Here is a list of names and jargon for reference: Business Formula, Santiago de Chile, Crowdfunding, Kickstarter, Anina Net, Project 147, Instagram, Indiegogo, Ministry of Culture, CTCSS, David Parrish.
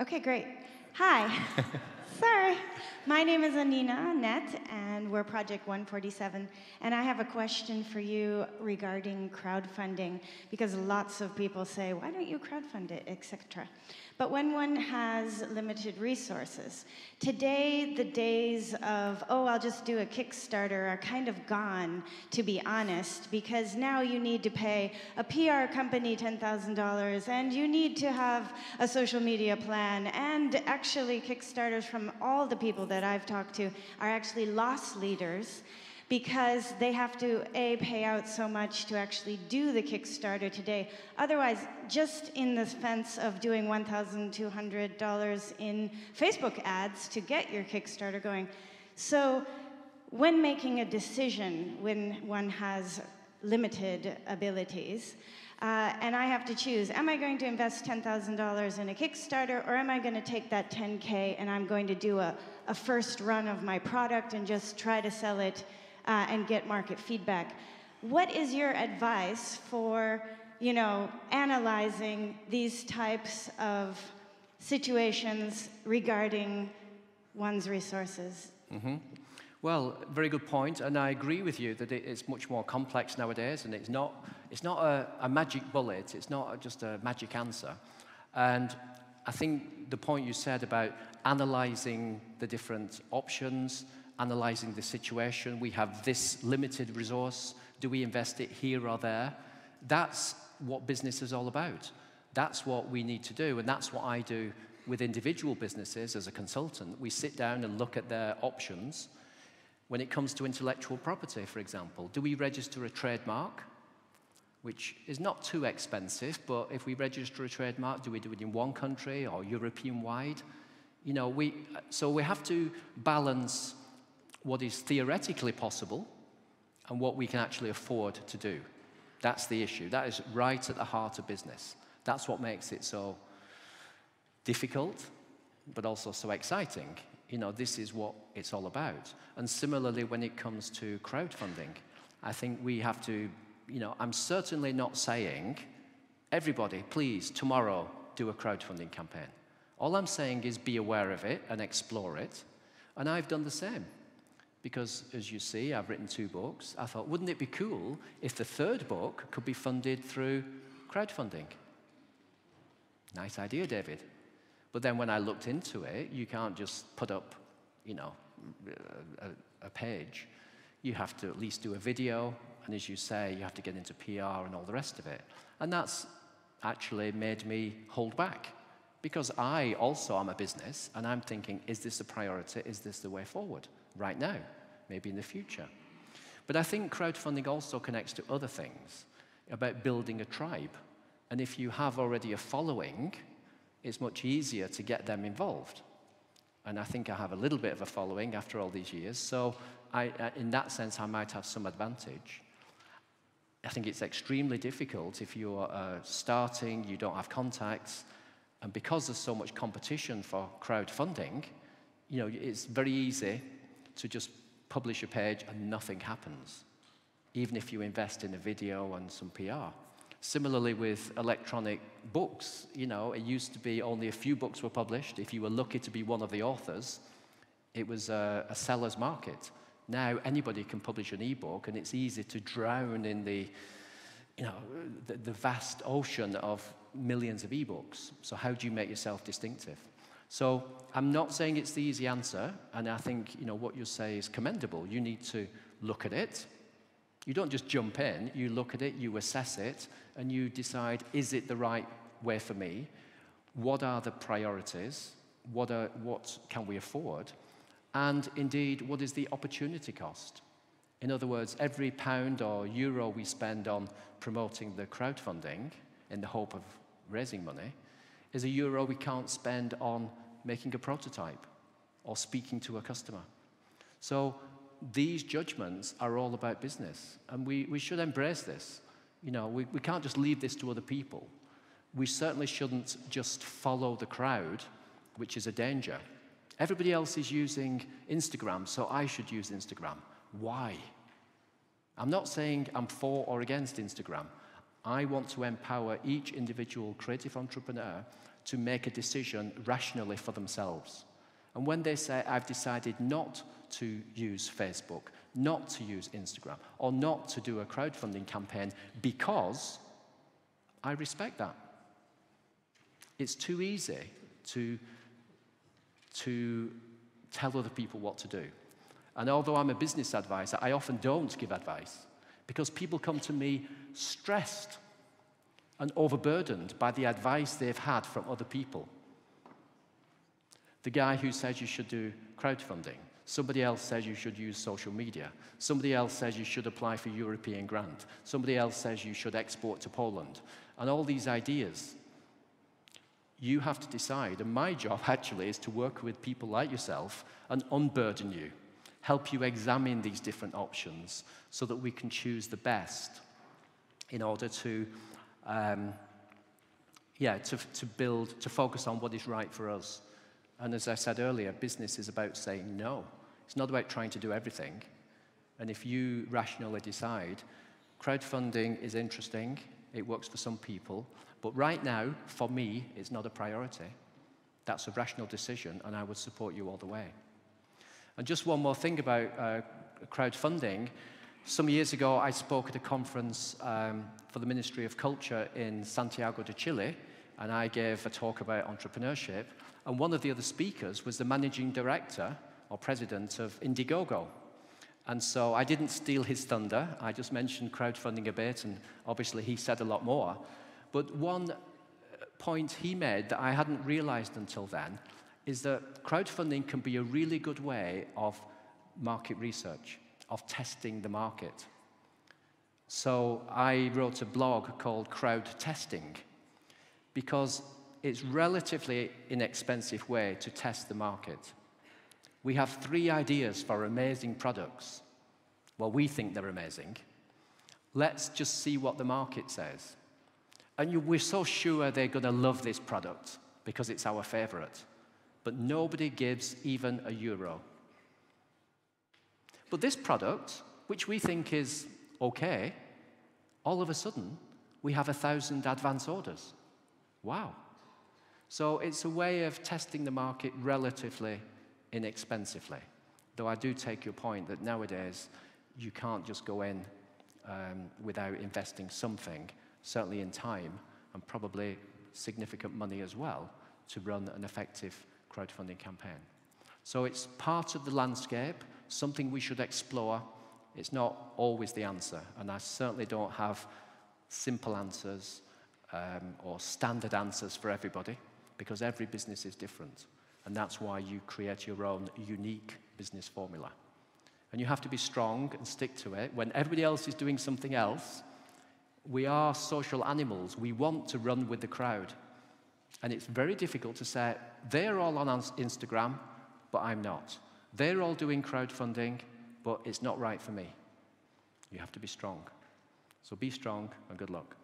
Okay, great. Hi. Sorry. My name is Anina Net, and we're Project 147. And I have a question for you regarding crowdfunding, because lots of people say, why don't you crowdfund it, etc. But when one has limited resources, today the days of, oh, I'll just do a Kickstarter are kind of gone, to be honest, because now you need to pay a PR company $10,000, and you need to have a social media plan, and actually Kickstarters from all the people that I've talked to are actually loss leaders, because they have to, A, pay out so much to actually do the Kickstarter today. Otherwise, just in the fence of doing $1,200 in Facebook ads to get your Kickstarter going. So when making a decision, when one has limited abilities, and I have to choose, am I going to invest $10,000 in a Kickstarter, or am I going to take that 10K and I'm going to do a first run of my product and just try to sell it and get market feedback? What is your advice for, you know, analyzing these types of situations regarding one's resources? Mm-hmm. Well, very good point, and I agree with you that it's much more complex nowadays, and it's not a magic bullet, it's not just a magic answer. And I think the point you said about analyzing the different options, analyzing the situation, we have this limited resource, do we invest it here or there? That's what business is all about. That's what we need to do, and that's what I do with individual businesses as a consultant. We sit down and look at their options. When it comes to intellectual property, for example, do we register a trademark, which is not too expensive, but if we register a trademark, do we do it in one country or European-wide? You know, so we have to balance what is theoretically possible and what we can actually afford to do. That's the issue. That is right at the heart of business. That's what makes it so difficult, but also so exciting. You know, this is what it's all about. And similarly, when it comes to crowdfunding, I think we have to, you know, I'm certainly not saying, everybody, please, tomorrow, do a crowdfunding campaign. All I'm saying is be aware of it and explore it. And I've done the same. Because, as you see, I've written 2 books. I thought, wouldn't it be cool if the 3rd book could be funded through crowdfunding? Nice idea, David. But then when I looked into it, you can't just put up, you know, a page. You have to at least do a video, and as you say, you have to get into PR and all the rest of it. And that's actually made me hold back, because I also am a business, and I'm thinking, is this a priority? Is this the way forward right now? Maybe in the future. But I think crowdfunding also connects to other things, about building a tribe. And if you have already a following, it's much easier to get them involved. And I think I have a little bit of a following after all these years, so in that sense, I might have some advantage. I think it's extremely difficult if you're starting, you don't have contacts, and because there's so much competition for crowdfunding, you know, it's very easy to just publish a page and nothing happens, even if you invest in a video and some PR. Similarly with electronic books, you know, it used to be only a few books were published. If you were lucky to be one of the authors, it was a seller's market. Now anybody can publish an e-book, and it's easy to drown in the, you know, the vast ocean of millions of e-books. So how do you make yourself distinctive? So I'm not saying it's the easy answer, and I think, you know, what you say is commendable. You need to look at it. You don't just jump in, you look at it, you assess it, and you decide, is it the right way for me? What are the priorities? What can we afford? And indeed, what is the opportunity cost? In other words, every pound or euro we spend on promoting the crowdfunding in the hope of raising money is a euro we can't spend on making a prototype or speaking to a customer. So these judgments are all about business, and we should embrace this. You know, we can't just leave this to other people. We certainly shouldn't just follow the crowd, which is a danger. Everybody else is using Instagram, so I should use Instagram. Why? I'm not saying I'm for or against Instagram. I want to empower each individual creative entrepreneur to make a decision rationally for themselves. And when they say, I've decided not to use Facebook, not to use Instagram, or not to do a crowdfunding campaign because I respect that. It's too easy to tell other people what to do. And although I'm a business advisor, I often don't give advice because people come to me stressed and overburdened by the advice they've had from other people. The guy who says you should do crowdfunding, somebody else says you should use social media, somebody else says you should apply for a European grant, somebody else says you should export to Poland, and all these ideas. You have to decide, and my job actually is to work with people like yourself and unburden you, help you examine these different options so that we can choose the best in order to focus on what is right for us. And as I said earlier, business is about saying no. It's not about trying to do everything. And if you rationally decide, crowdfunding is interesting, it works for some people, but right now, for me, it's not a priority. That's a rational decision, and I would support you all the way. And just one more thing about crowdfunding. Some years ago, I spoke at a conference for the Ministry of Culture in Santiago de Chile, and I gave a talk about entrepreneurship. And one of the other speakers was the managing director or president of Indiegogo. And so I didn't steal his thunder. I just mentioned crowdfunding a bit, and obviously he said a lot more. But one point he made that I hadn't realized until then is that crowdfunding can be a really good way of market research, of testing the market. So I wrote a blog called Crowd Testing because it's a relatively inexpensive way to test the market. We have 3 ideas for amazing products. Well, we think they're amazing. Let's just see what the market says. And we're so sure they're going to love this product because it's our favorite. But nobody gives even €1. But this product, which we think is okay, all of a sudden, we have 1,000 advance orders. Wow. So it's a way of testing the market relatively inexpensively, though I do take your point that nowadays you can't just go in without investing something, certainly in time and probably significant money as well, to run an effective crowdfunding campaign. So it's part of the landscape, something we should explore. It's not always the answer, and I certainly don't have simple answers or standard answers for everybody, because every business is different. And that's why you create your own unique business formula. And you have to be strong and stick to it. When everybody else is doing something else, we are social animals. We want to run with the crowd. And it's very difficult to say, they're all on Instagram, but I'm not. They're all doing crowdfunding, but it's not right for me. You have to be strong. So be strong and good luck.